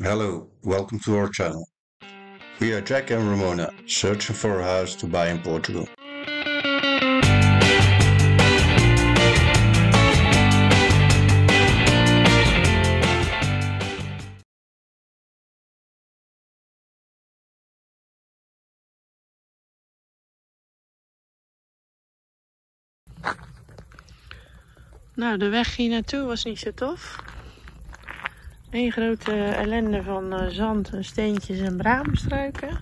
Hello, welcome to our channel. We are Jack and Ramona, searching for a house to buy in Portugal. Nou, de weg hier naartoe was niet zo tof. Een grote ellende van zand en steentjes en braamstruiken.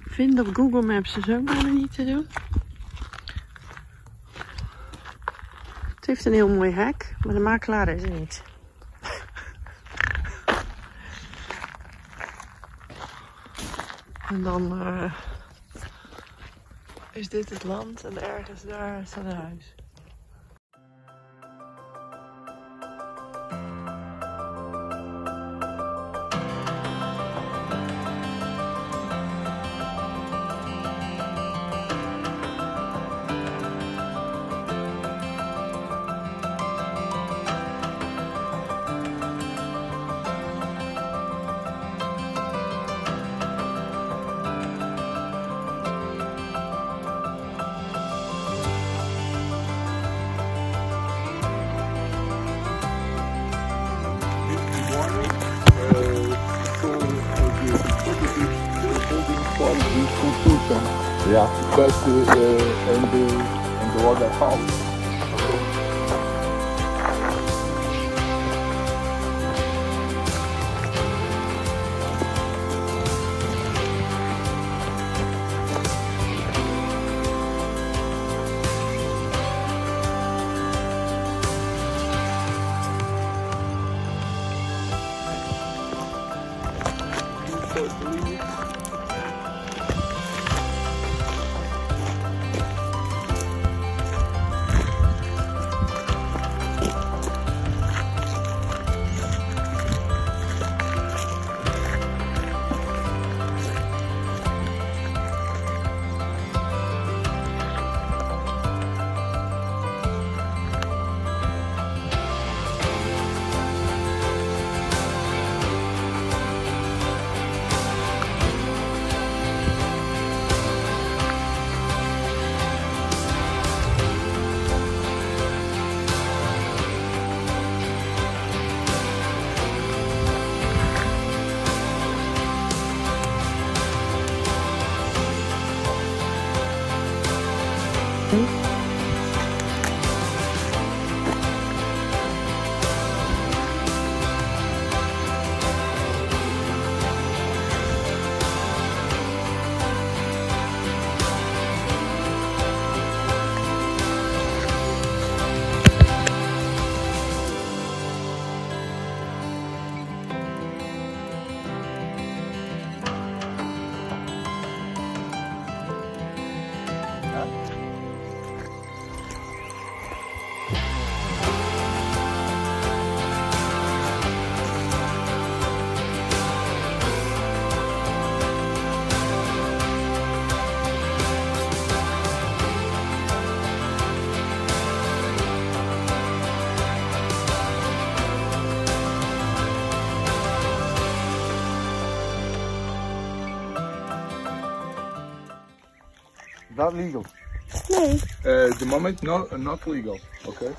Vinden op Google Maps is ook maar niet te doen. Het heeft een heel mooi hek, maar de makelaar is er niet. En dan is dit het land en ergens daar staat een huis. Yeah, because in the water house. Not legal. No. The moment, no, not legal. Okay.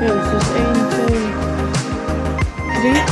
Ja, dus dat is 1, 2, 3.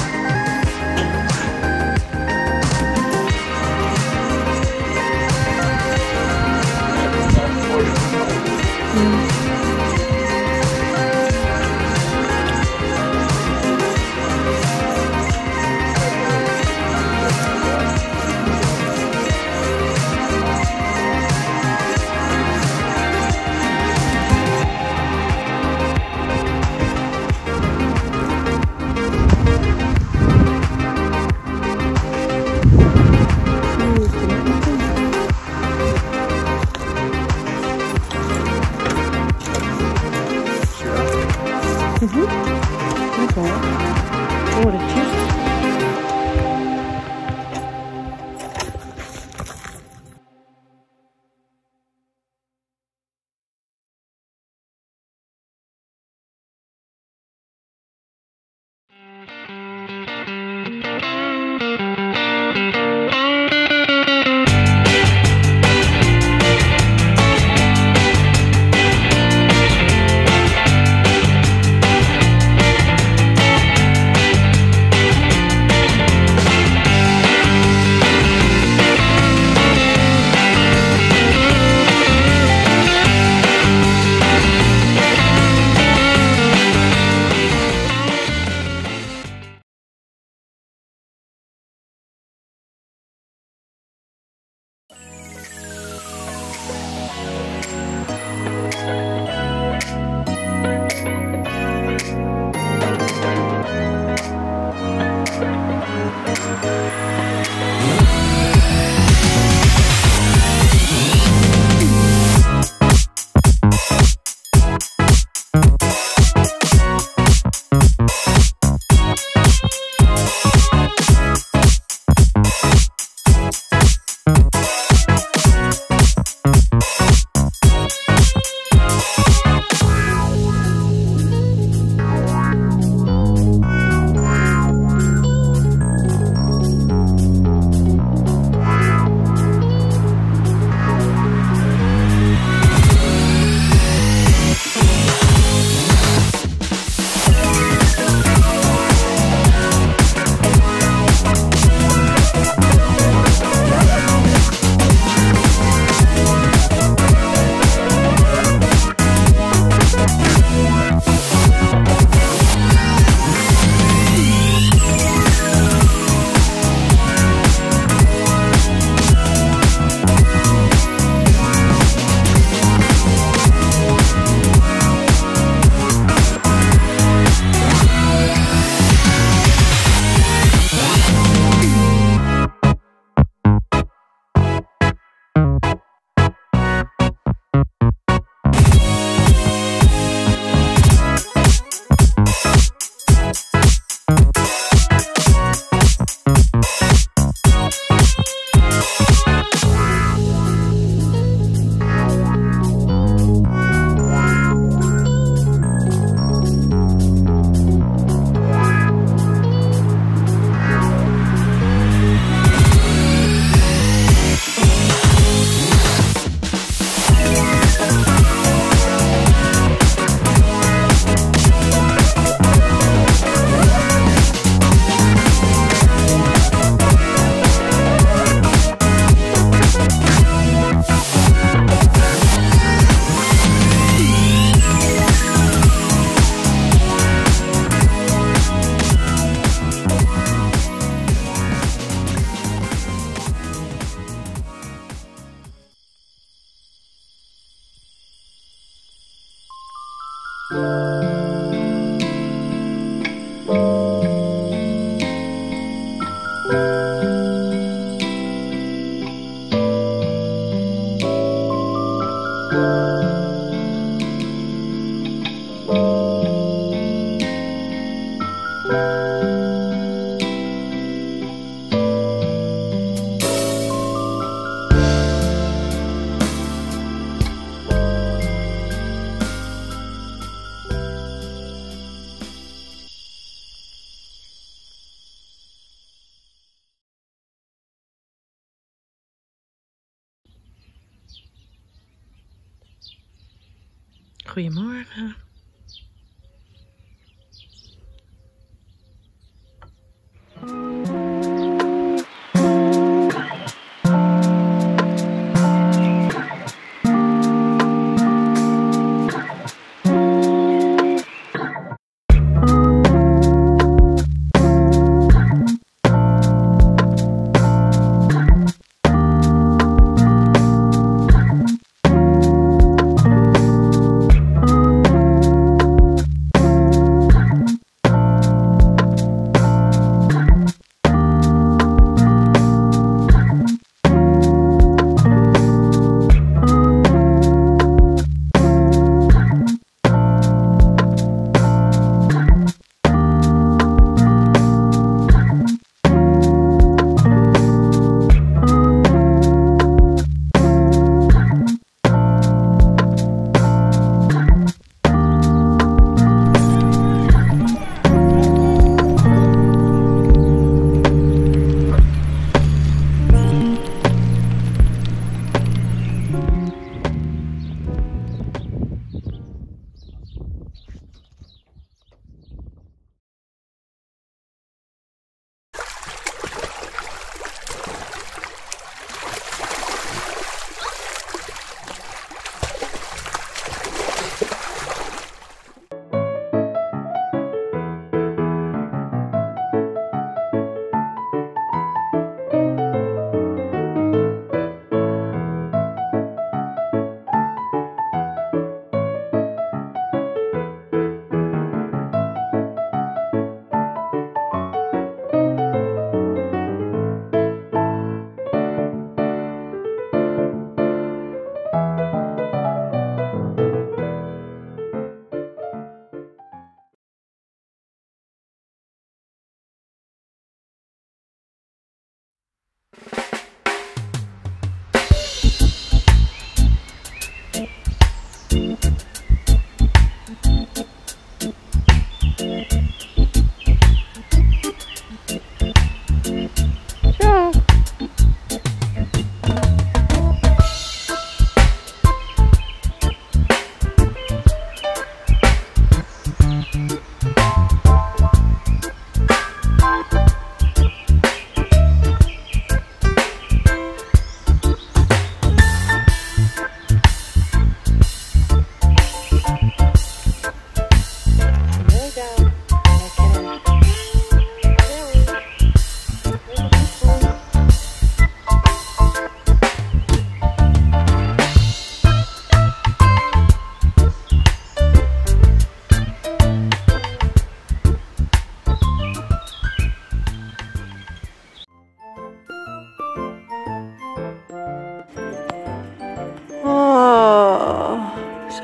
Goedemorgen.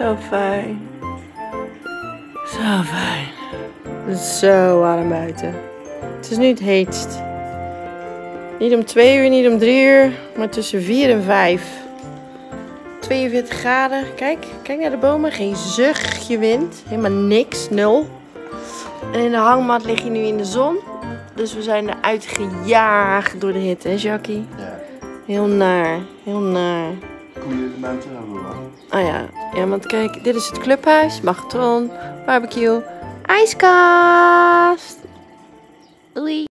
Zo fijn. Zo fijn. Zo warm buiten. Het is nu het heetst. Niet om 2 uur, niet om 3 uur, maar tussen 4 en 5. 42 graden. Kijk, kijk naar de bomen. Geen zuchtje wind. Helemaal niks. 0. En in de hangmat lig je nu in de zon. Dus we zijn eruit gejaagd door de hitte, hè Jackie? Ja. Heel naar. Heel naar. Koele elementen hebben we wel. Oh ja. Ja, want kijk, dit is het clubhuis. Magatron, barbecue, ijskast. Doei.